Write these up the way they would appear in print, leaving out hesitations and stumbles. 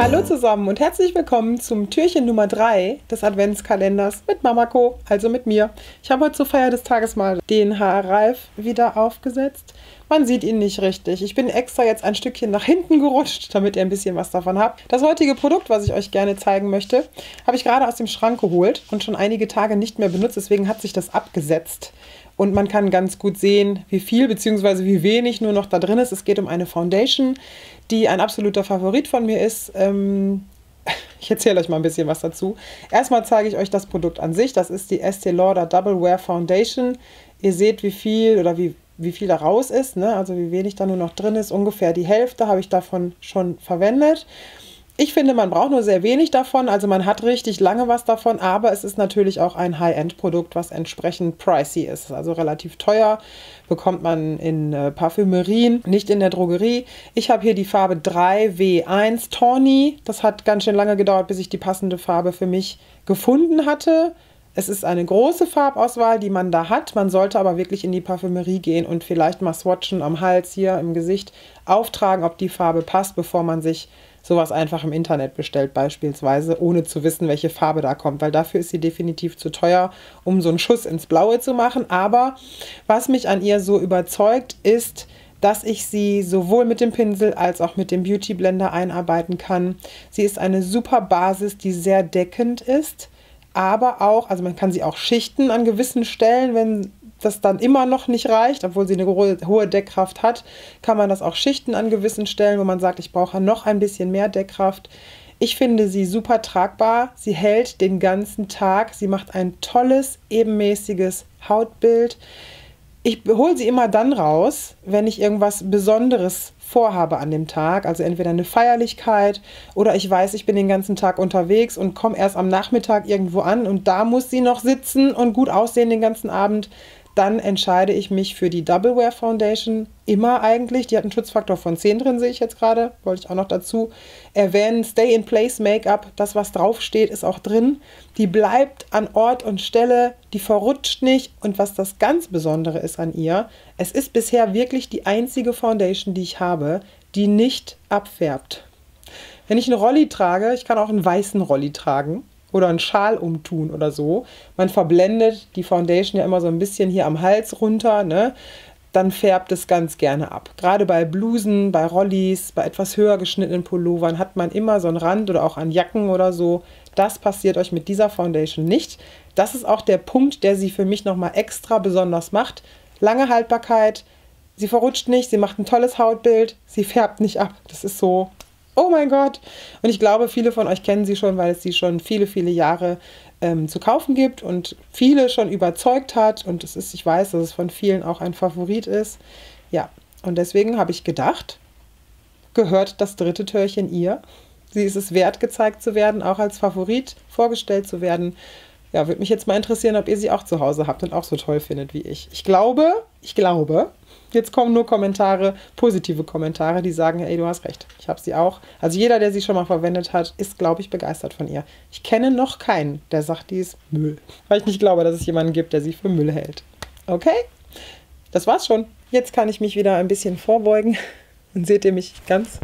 Hallo zusammen und herzlich willkommen zum Türchen Nummer 3 des Adventskalenders mit Mamako, also mit mir. Ich habe heute zur Feier des Tages mal den Haarreif wieder aufgesetzt. Man sieht ihn nicht richtig. Ich bin extra jetzt ein Stückchen nach hinten gerutscht, damit ihr ein bisschen was davon habt. Das heutige Produkt, was ich euch gerne zeigen möchte, habe ich gerade aus dem Schrank geholt und schon einige Tage nicht mehr benutzt. Deswegen hat sich das abgesetzt. Und man kann ganz gut sehen, wie viel bzw. wie wenig nur noch da drin ist. Es geht um eine Foundation, die ein absoluter Favorit von mir ist. Ich erzähle euch mal ein bisschen was dazu. Erstmal zeige ich euch das Produkt an sich. Das ist die Estée Lauder Double Wear Foundation. Ihr seht, wie viel oder wie viel da raus ist, ne? Also wie wenig da nur noch drin ist. Ungefähr die Hälfte habe ich davon schon verwendet. Ich finde, man braucht nur sehr wenig davon, also man hat richtig lange was davon, aber es ist natürlich auch ein High-End-Produkt, was entsprechend pricey ist, also relativ teuer, bekommt man in Parfümerien, nicht in der Drogerie. Ich habe hier die Farbe 3W1 Tawny, das hat ganz schön lange gedauert, bis ich die passende Farbe für mich gefunden hatte. Es ist eine große Farbauswahl, die man da hat. Man sollte aber wirklich in die Parfümerie gehen und vielleicht mal swatchen am Hals, hier im Gesicht, auftragen, ob die Farbe passt, bevor man sich sowas einfach im Internet bestellt beispielsweise, ohne zu wissen, welche Farbe da kommt, weil dafür ist sie definitiv zu teuer, um so einen Schuss ins Blaue zu machen. Aber was mich an ihr so überzeugt, ist, dass ich sie sowohl mit dem Pinsel als auch mit dem Beauty Blender einarbeiten kann. Sie ist eine super Basis, die sehr deckend ist, aber auch, also man kann sie auch schichten an gewissen Stellen, wenn das dann immer noch nicht reicht, obwohl sie eine hohe Deckkraft hat, kann man das auch schichten an gewissen Stellen, wo man sagt, ich brauche noch ein bisschen mehr Deckkraft. Ich finde sie super tragbar, sie hält den ganzen Tag, sie macht ein tolles, ebenmäßiges Hautbild. Ich hole sie immer dann raus, wenn ich irgendwas Besonderes vorhabe an dem Tag, also entweder eine Feierlichkeit oder ich weiß, ich bin den ganzen Tag unterwegs und komme erst am Nachmittag irgendwo an und da muss sie noch sitzen und gut aussehen den ganzen Abend. Dann entscheide ich mich für die Double Wear Foundation, immer eigentlich. Die hat einen Schutzfaktor von 10 drin, sehe ich jetzt gerade, wollte ich auch noch dazu erwähnen. Stay in Place Make-up, das was draufsteht, ist auch drin. Die bleibt an Ort und Stelle, die verrutscht nicht. Und was das ganz Besondere ist an ihr, es ist bisher wirklich die einzige Foundation, die ich habe, die nicht abfärbt. Wenn ich einen Rolli trage, ich kann auch einen weißen Rolli tragen, oder einen Schal umtun oder so. Man verblendet die Foundation ja immer so ein bisschen hier am Hals runter, ne? Dann färbt es ganz gerne ab. Gerade bei Blusen, bei Rollis, bei etwas höher geschnittenen Pullovern hat man immer so einen Rand oder auch an Jacken oder so. Das passiert euch mit dieser Foundation nicht. Das ist auch der Punkt, der sie für mich nochmal extra besonders macht. Lange Haltbarkeit, sie verrutscht nicht, sie macht ein tolles Hautbild, sie färbt nicht ab. Das ist so... Oh mein Gott! Und ich glaube, viele von euch kennen sie schon, weil es sie schon viele, viele Jahre zu kaufen gibt und viele schon überzeugt hat. Und es ist, ich weiß, dass es von vielen auch ein Favorit ist. Ja, und deswegen habe ich gedacht, gehört das dritte Türchen ihr? Sie ist es wert, gezeigt zu werden, auch als Favorit vorgestellt zu werden. Ja, würde mich jetzt mal interessieren, ob ihr sie auch zu Hause habt und auch so toll findet wie ich. Ich glaube... Jetzt kommen nur Kommentare, positive Kommentare, die sagen, hey, du hast recht, ich habe sie auch. Also jeder, der sie schon mal verwendet hat, ist, glaube ich, begeistert von ihr. Ich kenne noch keinen, der sagt, die ist Müll. Weil ich nicht glaube, dass es jemanden gibt, der sie für Müll hält. Okay, das war's schon. Jetzt kann ich mich wieder ein bisschen vorbeugen. Dann seht ihr mich ganz.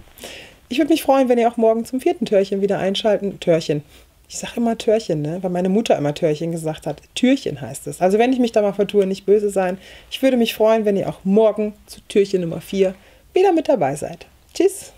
Ich würde mich freuen, wenn ihr auch morgen zum vierten Türchen wieder einschalten. Türchen. Ich sage immer Türchen, ne? Weil meine Mutter immer Türchen gesagt hat. Türchen heißt es. Also wenn ich mich da mal vertue, nicht böse sein. Ich würde mich freuen, wenn ihr auch morgen zu Türchen Nummer 4 wieder mit dabei seid. Tschüss!